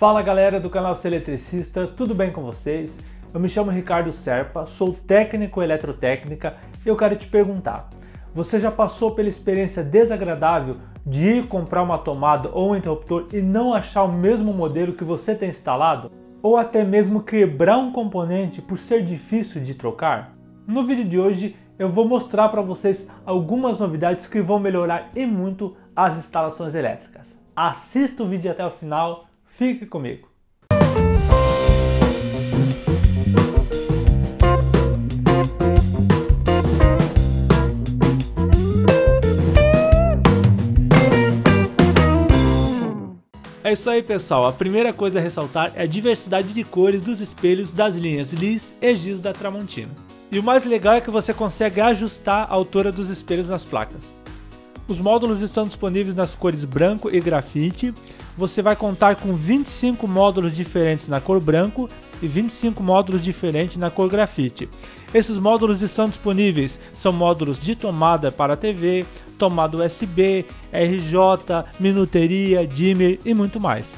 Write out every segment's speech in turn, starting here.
Fala galera do canal Ser Eletricista, tudo bem com vocês? Eu me chamo Ricardo Serpa, sou técnico eletrotécnica e eu quero te perguntar, você já passou pela experiência desagradável de ir comprar uma tomada ou um interruptor e não achar o mesmo modelo que você tem instalado? Ou até mesmo quebrar um componente por ser difícil de trocar? No vídeo de hoje eu vou mostrar para vocês algumas novidades que vão melhorar e muito as instalações elétricas. Assista o vídeo até o final. Fique comigo! É isso aí pessoal, a primeira coisa a ressaltar é a diversidade de cores dos espelhos das linhas Liz e Giz da Tramontina. E o mais legal é que você consegue ajustar a altura dos espelhos nas placas. Os módulos estão disponíveis nas cores branco e grafite. Você vai contar com 25 módulos diferentes na cor branco e 25 módulos diferentes na cor grafite. Esses módulos estão disponíveis, são módulos de tomada para TV, tomada USB, RJ, minuteria, dimmer e muito mais.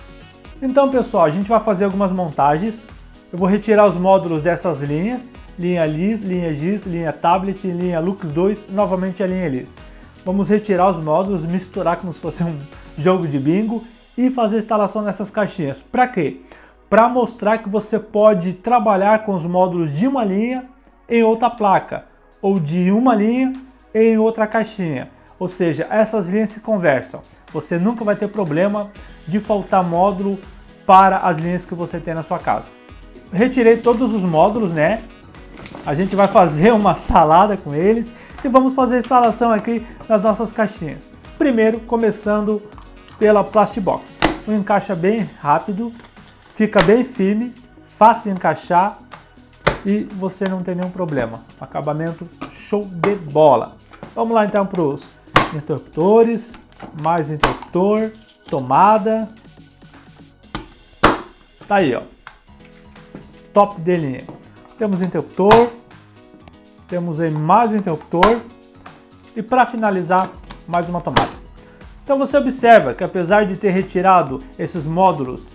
Então pessoal, a gente vai fazer algumas montagens. Eu vou retirar os módulos dessas linhas, linha Liz, linha Giz, linha Tablet, linha Lux 2, novamente a linha Liz. Vamos retirar os módulos, misturar como se fosse um jogo de bingo e fazer a instalação nessas caixinhas. Para quê? Para mostrar que você pode trabalhar com os módulos de uma linha em outra placa, ou de uma linha em outra caixinha. Ou seja, essas linhas se conversam. Você nunca vai ter problema de faltar módulo para as linhas que você tem na sua casa. Retirei todos os módulos, né? A gente vai fazer uma salada com eles e vamos fazer a instalação aqui nas nossas caixinhas. Primeiro, começando pela Plastibox. O encaixe é bem rápido, fica bem firme, fácil de encaixar e você não tem nenhum problema. Acabamento show de bola. Vamos lá então para os interruptores, mais interruptor, tomada. Tá aí, ó. Top de linha. Temos interruptor, temos aí mais interruptor e para finalizar mais uma tomada. Então você observa que apesar de ter retirado esses módulos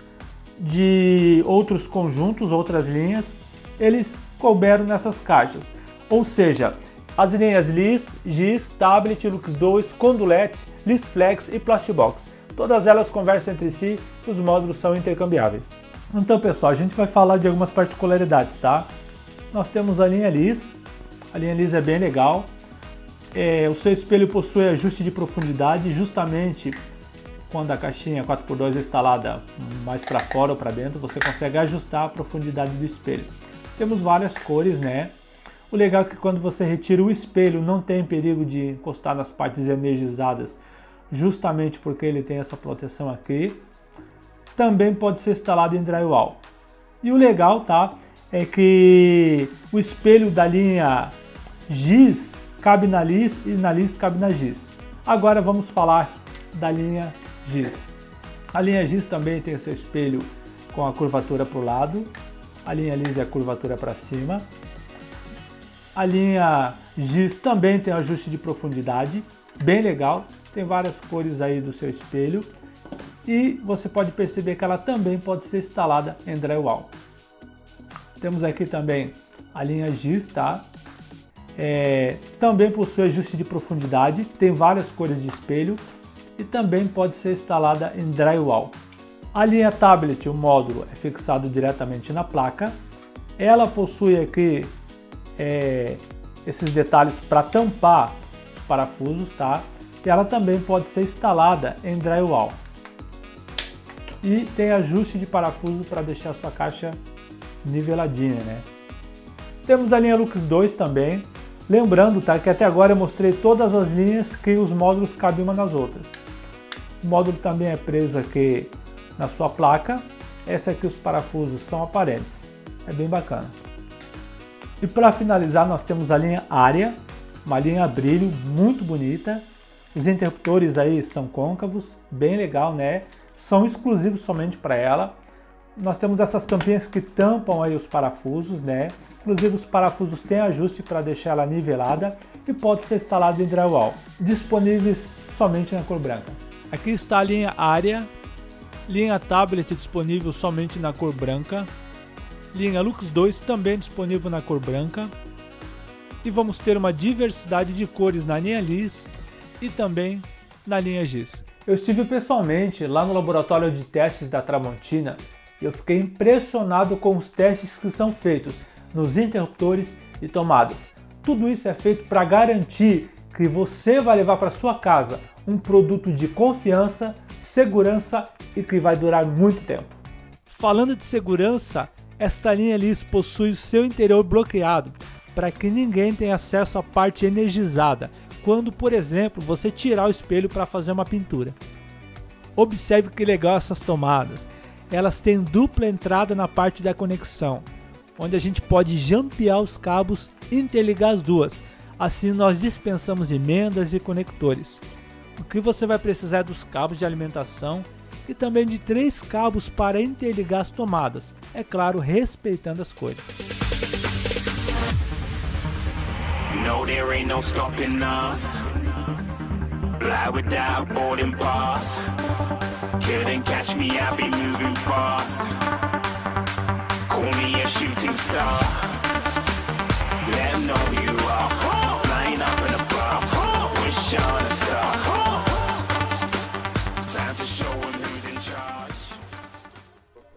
de outros conjuntos, outras linhas, eles couberam nessas caixas. Ou seja, as linhas Liz, Giz, Tablet, Lux 2, Condulet, Liz Flex e Plastibox. Todas elas conversam entre si e os módulos são intercambiáveis. Então pessoal, a gente vai falar de algumas particularidades, tá? Nós temos a linha Liz. A linha Liz é bem legal. O seu espelho possui ajuste de profundidade, justamente quando a caixinha 4x2 é instalada mais para fora ou para dentro, você consegue ajustar a profundidade do espelho. Temos várias cores, né? O legal é que quando você retira o espelho, não tem perigo de encostar nas partes energizadas, justamente porque ele tem essa proteção aqui. Também pode ser instalado em drywall. E o legal, tá? É que o espelho da linha Giz cabe na Liz e na Liz cabe na Giz. Agora vamos falar da linha Giz. A linha Giz também tem seu espelho com a curvatura para o lado. A linha Liz é a curvatura para cima. A linha Giz também tem ajuste de profundidade, bem legal. Tem várias cores aí do seu espelho. E você pode perceber que ela também pode ser instalada em drywall. Temos aqui também a linha Giz, tá? Também possui ajuste de profundidade, tem várias cores de espelho e também pode ser instalada em drywall. A linha Tablet, o módulo é fixado diretamente na placa. Ela possui aqui esses detalhes para tampar os parafusos, tá? E ela também pode ser instalada em drywall. E tem ajuste de parafuso para deixar a sua caixa niveladinha, né? Temos a linha Lux 2 também. Lembrando, tá, que até agora eu mostrei todas as linhas que os módulos cabem uma nas outras. O módulo também é preso aqui na sua placa. Essa aqui os parafusos são aparentes. É bem bacana. E para finalizar nós temos a linha Área, uma linha a brilho muito bonita. Os interruptores aí são côncavos, bem legal, né? São exclusivos somente para ela. Nós temos essas tampinhas que tampam aí os parafusos, né? Inclusive os parafusos têm ajuste para deixar ela nivelada e pode ser instalado em drywall. Disponíveis somente na cor branca. Aqui está a linha Área, Linha Tablet disponível somente na cor branca. Linha Lux 2 também disponível na cor branca. E vamos ter uma diversidade de cores na linha Liz e também na linha Giz. Eu estive pessoalmente lá no laboratório de testes da Tramontina e eu fiquei impressionado com os testes que são feitos nos interruptores e tomadas. Tudo isso é feito para garantir que você vai levar para sua casa um produto de confiança, segurança e que vai durar muito tempo. Falando de segurança, esta linha Liz possui o seu interior bloqueado para que ninguém tenha acesso à parte energizada quando, por exemplo, você tirar o espelho para fazer uma pintura. Observe que legal essas tomadas. Elas têm dupla entrada na parte da conexão, onde a gente pode jampear os cabos e interligar as duas. Assim nós dispensamos emendas e conectores. O que você vai precisar é dos cabos de alimentação e também de 3 cabos para interligar as tomadas, é claro, respeitando as cores.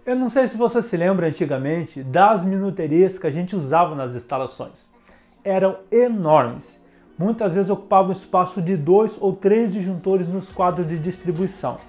Eu não sei se você se lembra antigamente das minuterias que a gente usava nas instalações. Eram enormes. Muitas vezes ocupavam o espaço de 2 ou 3 disjuntores nos quadros de distribuição.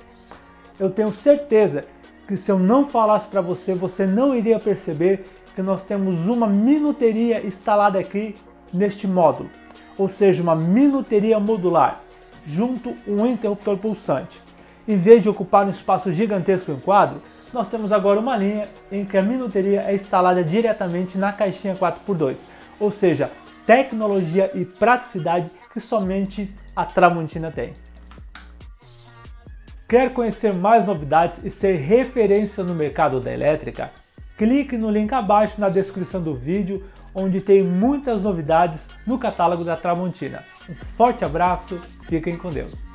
Eu tenho certeza que se eu não falasse para você, você não iria perceber que nós temos uma minuteria instalada aqui neste módulo. Ou seja, uma minuteria modular, junto um interruptor pulsante. Em vez de ocupar um espaço gigantesco em quadro, nós temos agora uma linha em que a minuteria é instalada diretamente na caixinha 4x2. Ou seja, tecnologia e praticidade que somente a Tramontina tem. Quer conhecer mais novidades e ser referência no mercado da elétrica? Clique no link abaixo na descrição do vídeo, onde tem muitas novidades no catálogo da Tramontina. Um forte abraço, fiquem com Deus!